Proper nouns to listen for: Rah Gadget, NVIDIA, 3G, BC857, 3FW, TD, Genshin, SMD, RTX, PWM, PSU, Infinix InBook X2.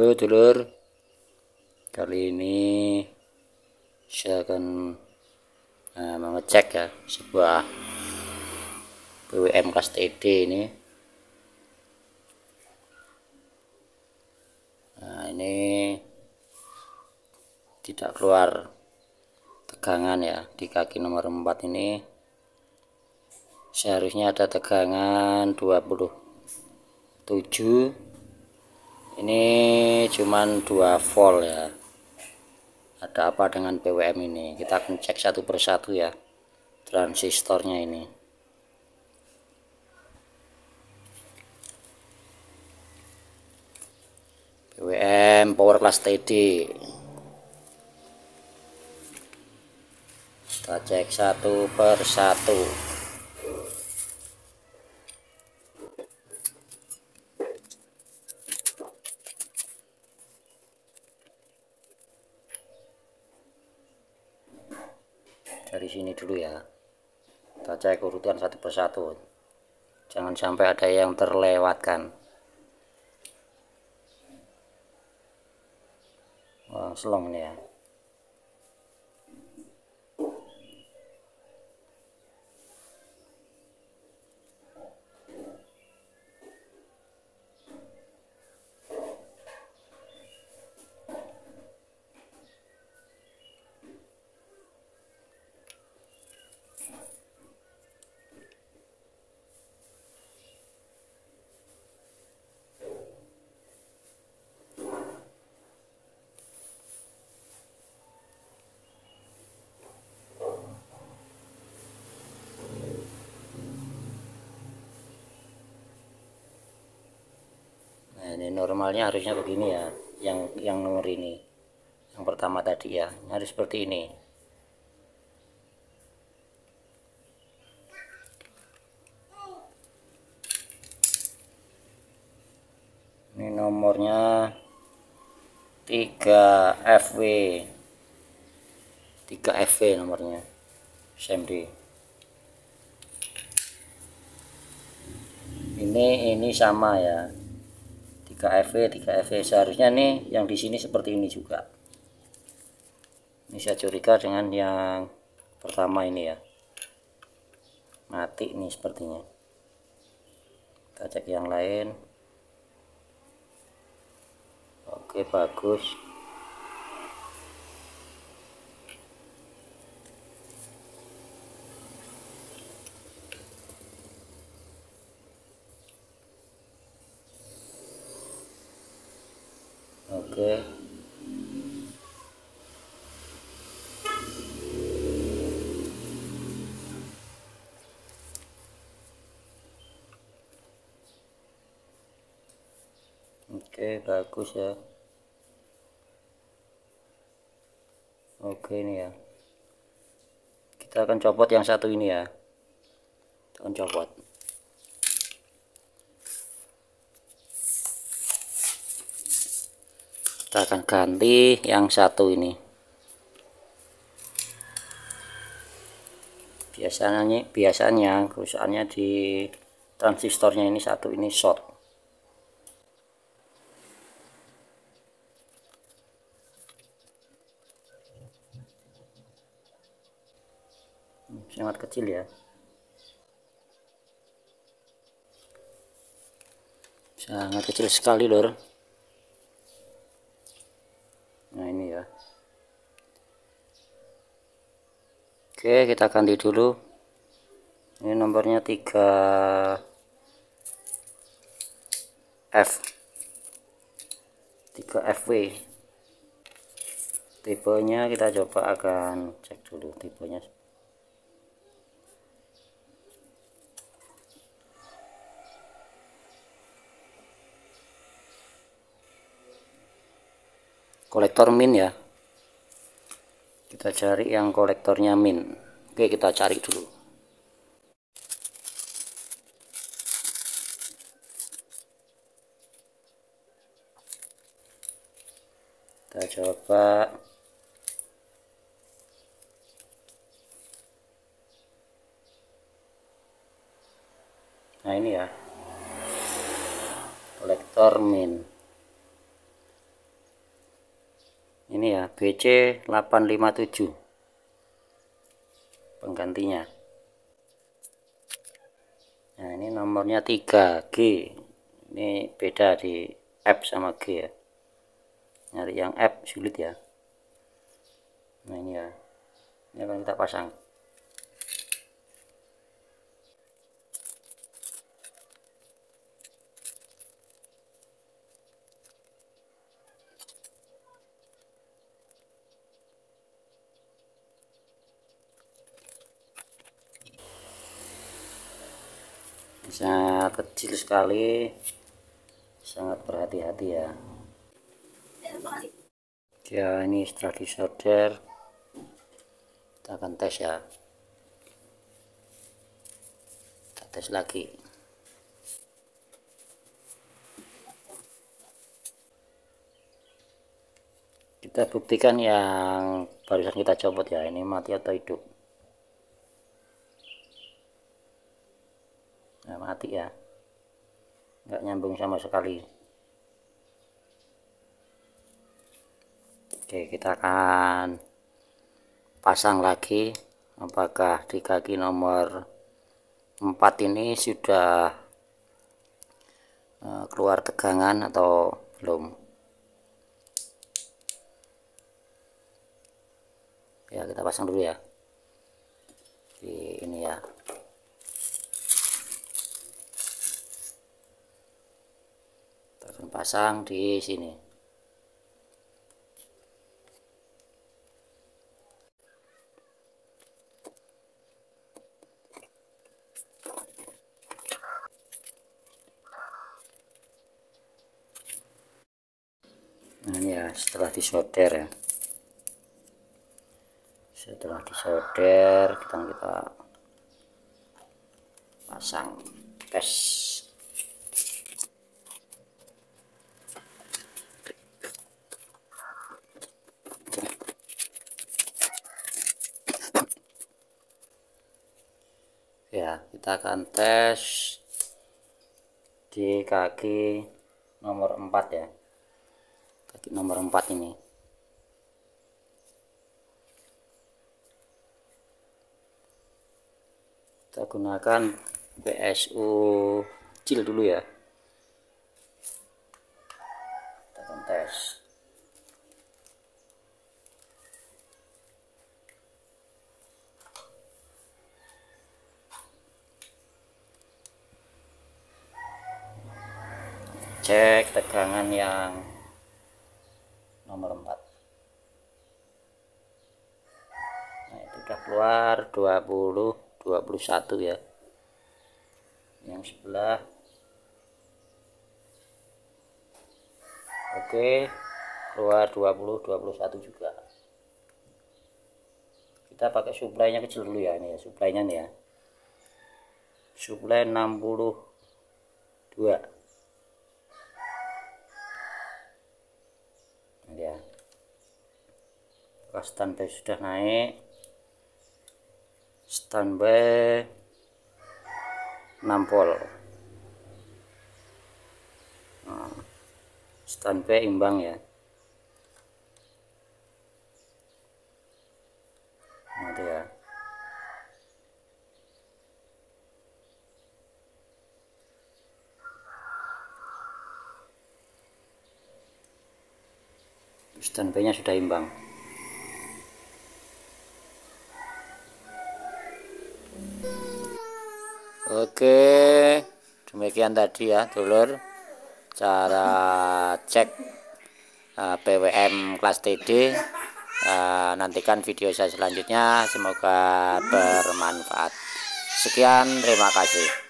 Halo dulur, kali ini saya akan mengecek ya sebuah PWM kelas TD ini. Nah, ini tidak keluar tegangan ya di kaki nomor 4 ini. Seharusnya ada tegangan 27. Ini cuman 2 volt ya. Ada apa dengan PWM ini? Kita akan cek satu persatu ya transistornya ini. PWM power class TD. Kita cek satu persatu. Dari sini dulu ya, kita cek urutan satu persatu, jangan sampai ada yang terlewatkan. Wah, selong nih ya. Ini normalnya harusnya begini ya, yang nomor ini, yang pertama tadi ya, harus seperti ini. Ini nomornya 3FW, 3FV nomornya, SMD. Ini sama ya. 3FV seharusnya nih yang di sini seperti ini juga. Ini saya curiga dengan yang pertama ini ya. Mati nih sepertinya. Kita cek yang lain. Oke, bagus. Oke. Oke, bagus ya. Oke, ini ya. Kita akan copot yang satu ini ya. Kita akan copot. Kita akan ganti yang satu ini. Biasanya kerusakannya di transistornya ini satu ini short. Sangat kecil ya. Sangat kecil sekali lor. Nah ini ya. Oke, kita ganti dulu. Ini nomornya 3FW. Tipenya kita coba akan cek dulu tipenya. Kolektor min ya, kita cari yang kolektornya min. Oke, kita cari dulu. Kita coba nah ini ya, kolektor min. ini ya, BC857 penggantinya. Nah ini nomornya 3G, ini beda di F sama G ya, nyari yang F sulit ya. Nah ini ya, ini akan kita pasang. Sangat kecil sekali, sangat berhati-hati ya. Ya ini setelah disolder kita akan tes ya, kita tes lagi. Kita buktikan yang barusan kita copot ya, ini mati atau hidup. Nah, mati ya, nggak nyambung sama sekali. Oke, kita akan pasang lagi apakah di kaki nomor 4 ini sudah keluar tegangan atau belum ya. Kita pasang dulu ya di ini ya. Pasang di sini. Nah ini ya, setelah disolder ya, setelah disolder kita pasang, tes. Ya, kita akan tes di kaki nomor 4 ya. Kaki nomor 4 ini. Kita gunakan PSU kecil dulu ya. Kita akan tes. Cek tegangan yang nomor 4. Nah itu sudah keluar 20 21 ya. Yang sebelah oke, keluar 20 21 juga. Kita pakai suplainya kecil dulu ya, ini ya suplainya nih ya, suplai 62 ya. Standby sudah naik, standby 6 volt. Nah, standby imbang ya. Nah, itu ya. Standby-nya sudah imbang. Oke, demikian tadi ya dulur cara cek PWM kelas TD. Nantikan video saya selanjutnya, semoga bermanfaat. Sekian, terima kasih.